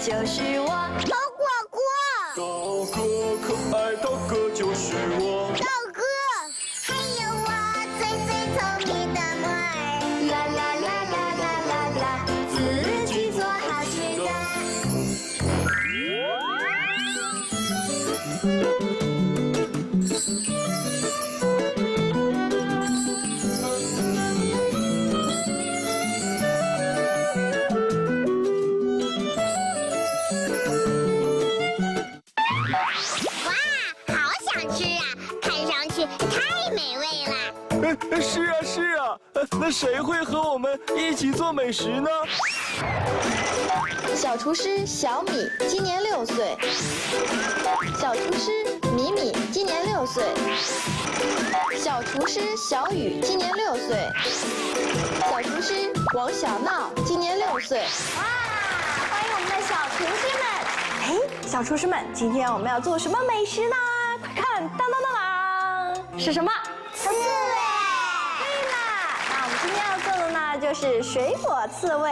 就是我，豆果果，豆哥可爱，豆哥就是我，豆哥，还有我最最聪明的木耳，啦啦啦啦啦啦啦，自己做好吃的。是啊是啊，那谁会和我们一起做美食呢？小厨师小米今年6岁，小厨师米米今年6岁，小厨师小雨今年6岁，小厨师王小闹今年6岁。哇，欢迎我们的小厨师们！哎，小厨师们，今天我们要做什么美食呢？快看，当当当当，是什么？刺猬。 今天要做的呢，就是水果刺猬，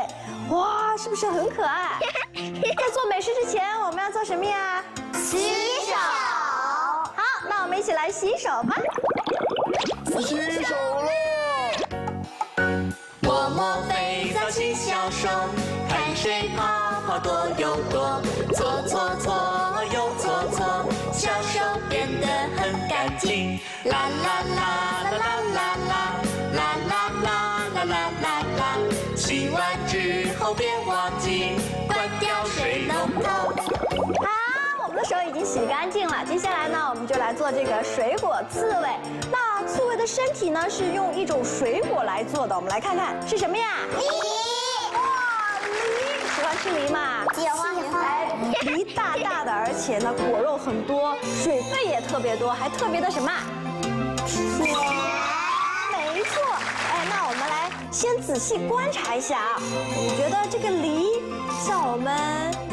哇，是不是很可爱？在做美食之前，我们要做什么呀？洗手。好，那我们一起来洗手吧。洗手了。我摸肥皂洗小手，看谁泡泡多又多，搓搓搓又搓搓，小手变得很干净。啦啦啦啦啦啦啦。 洗完之后别忘记关掉水龙头。好，我们的手已经洗干净了。接下来呢，我们就来做这个水果刺猬。那刺猬的身体呢，是用一种水果来做的。我们来看看是什么呀？梨。哇，梨！喜欢吃梨吗？喜欢。梨大大的，而且呢果肉很多，水分也特别多，还特别的什么？甜。 没错，哎，那我们来先仔细观察一下啊。我觉得这个梨像我们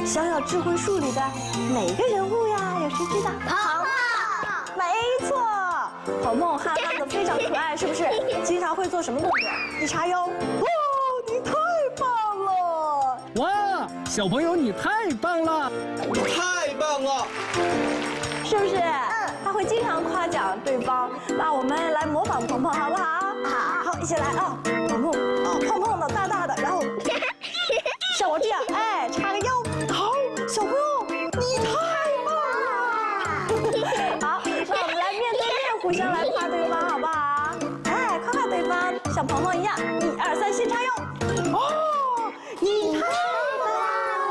小小智慧树里的哪个人物呀？有谁知道？鹏鹏，没错，鹏鹏憨憨的非常可爱，是不是？经常会做什么动作？一叉腰，哇，你太棒了！哇，小朋友你太棒了，太棒了，是不是？ 他会经常夸奖对方，那我们来模仿鹏鹏好不好？好，好，一起来啊！鹏鹏，哦，胖胖的，大大的，然后像我这样，哎，叉个腰，好，小朋友，你太棒了！好，那我们来面对面互相来夸对方好不好？哎，夸夸对方，像鹏鹏一样，1、2、3，先叉腰，哦，你太棒了！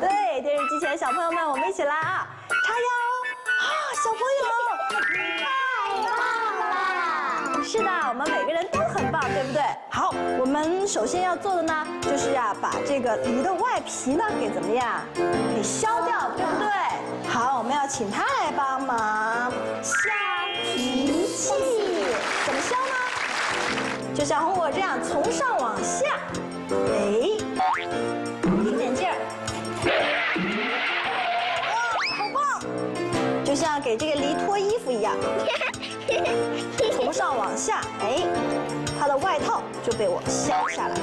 对，电视机前小朋友们，我们一起来啊，叉腰。 小朋友，太棒了！是的，我们每个人都很棒，对不对？好，我们首先要做的呢，就是呀、把这个梨的外皮呢给怎么样？给削掉，对不对？好，我们要请他来帮忙削皮器。怎么削呢？就像我这样，从上往下，哎，一点劲儿。 就像给这个梨脱衣服一样，从上往下，哎，它的外套就被我削下来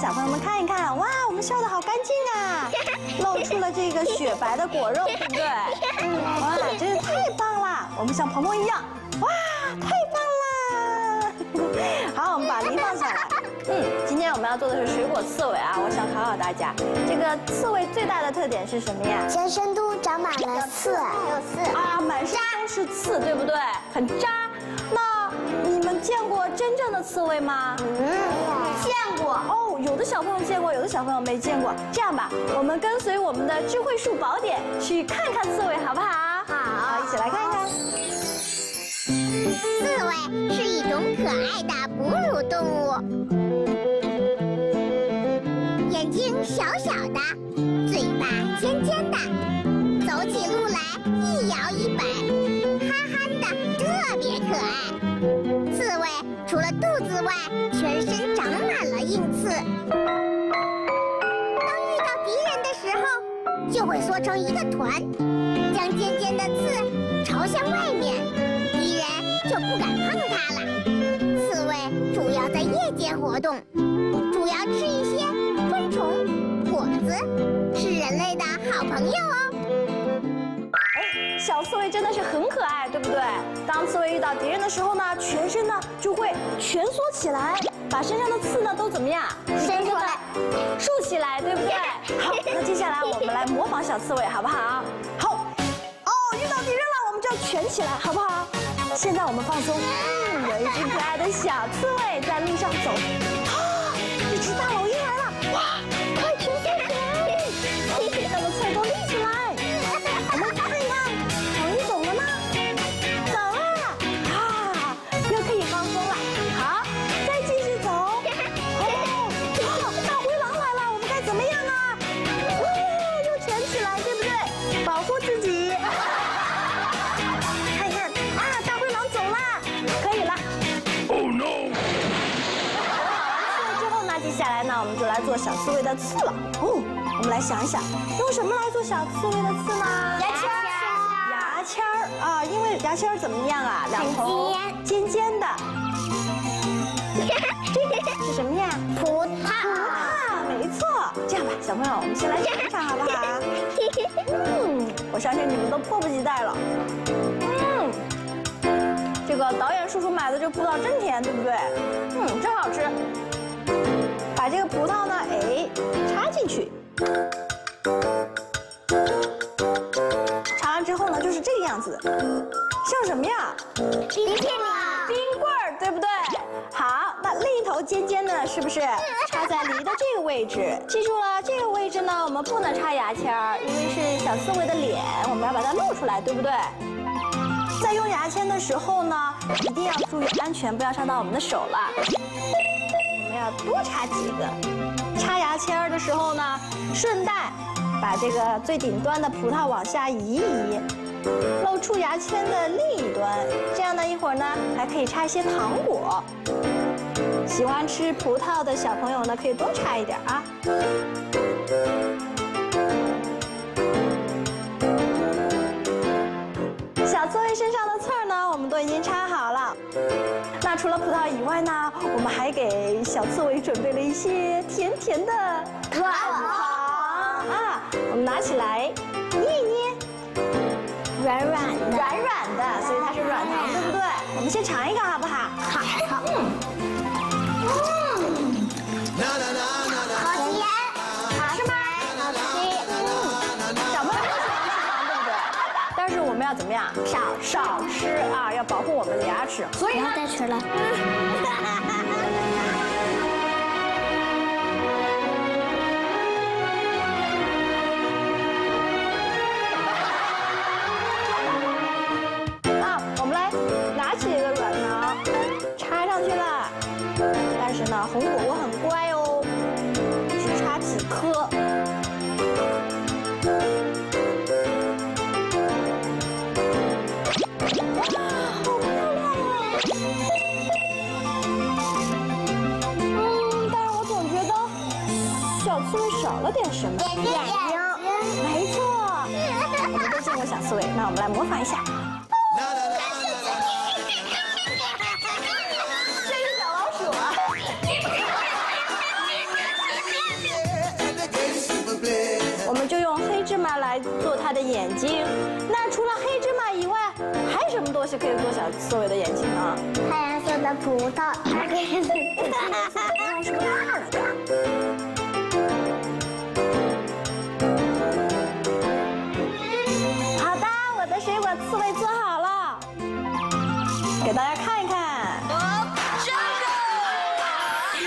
小朋友们看一看，哇，我们削的好干净啊，露出了这个雪白的果肉，对不对？哇，真是太棒了！我们像鹏鹏一样，哇，太棒了！好，我们把梨放下来。今天我们要做的是水果刺猬啊，我想考考大家，这个刺猬最大的特点是什么呀？全身都长满了刺，啊，满身都是刺，对不对？很扎。那你们见过真正的刺猬吗？见过哦。 有的小朋友见过，有的小朋友没见过。这样吧，我们跟随我们的智慧树宝典去看看刺猬，好不好？好，一起来看看。刺猬是一种可爱的哺乳动物。硬刺。当遇到敌人的时候，就会缩成一个团，将尖尖的刺朝向外面，敌人就不敢碰它了。刺猬主要在夜间活动，主要吃一些昆虫、果子，是人类的好朋友哦。 小刺猬真的是很可爱，对不对？当刺猬遇到敌人的时候呢，全身呢就会蜷缩起来，把身上的刺呢都怎么样？伸出来，竖起来，对不对？好，那接下来我们来模仿小刺猬，好不好？好。哦，遇到敌人了，我们就要蜷起来，好不好？现在我们放松。嗯，有一只可爱的小刺猬在路上走。啊，一只大老鹰来了！哇，快停下来！那个刺猬都立起来。 做小刺猬的刺了哦，我们来想一想，用什么来做小刺猬的刺呢？牙签儿，牙签儿啊，因为牙签儿怎么样啊？两头尖尖的，这是什么呀？葡萄，没错。这样吧，小朋友，我们先来尝尝好不好？嗯，我相信你们都迫不及待了。嗯，这个导演叔叔买的这葡萄真甜，对不对？嗯，真好吃。 把这个葡萄呢，哎，插进去，插完之后呢，就是这个样子，像什么呀？冰棍儿，对不对？好，那另一头尖尖的，是不是插在梨的这个位置？记住了，这个位置呢，我们不能插牙签儿，因为是小刺猬的脸，我们要把它露出来，对不对？ 在用牙签的时候呢，一定要注意安全，不要伤到我们的手了。我们要多插几个。插牙签儿的时候呢，顺带把这个最顶端的葡萄往下移一移，露出牙签的另一端。这样呢，一会儿呢还可以插一些糖果。喜欢吃葡萄的小朋友呢，可以多插一点啊。 小刺猬身上的刺儿呢，我们都已经插好了。那除了葡萄以外呢，我们还给小刺猬准备了一些甜甜的软糖啊。我们拿起来捏一捏，软软的，所以它是软糖，对不对？我们先尝一个好不好？好。好甜，好吃吗？小朋友都喜欢吃糖，对不对？但是我们要怎么样？ 少吃啊，要保护我们的牙齿。所以不要再吃了。啊，我们来拿起一个软糖，插上去了。但是呢，红果果很乖哦，只插几颗。 少了点什么？眼睛，没错。我们都见过小刺猬，那我们来模仿一下。这是小老鼠啊！我们就用黑芝麻来做它的眼睛。那除了黑芝麻以外，还有什么东西可以做小刺猬的眼睛呢？太阳色的葡萄。是不是大了点？ 刺猬做好了，给大家看一看。哦，真的！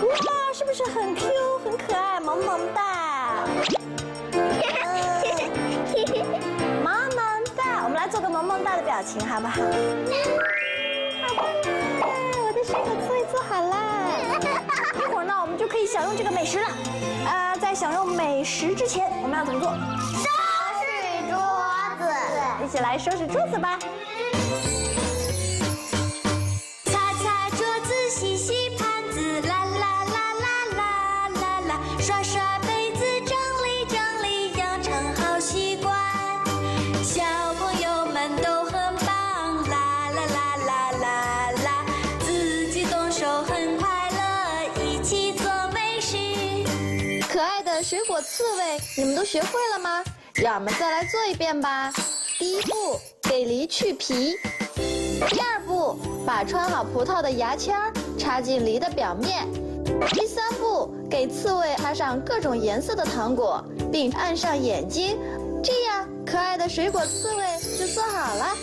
哇，是不是很 Q 很可爱，萌萌哒？萌萌哒，我们来做个萌萌哒的表情，好不好？好棒啊！我的水果刺猬做好啦。 一会儿呢，我们就可以享用这个美食了。在享用美食之前，我们要怎么做？收拾桌子。一起来收拾桌子吧。 水果刺猬，你们都学会了吗？让我们再来做一遍吧。第一步，给梨去皮；第二步，把穿好葡萄的牙签插进梨的表面；第三步，给刺猬插上各种颜色的糖果，并按上眼睛，这样可爱的水果刺猬就做好了。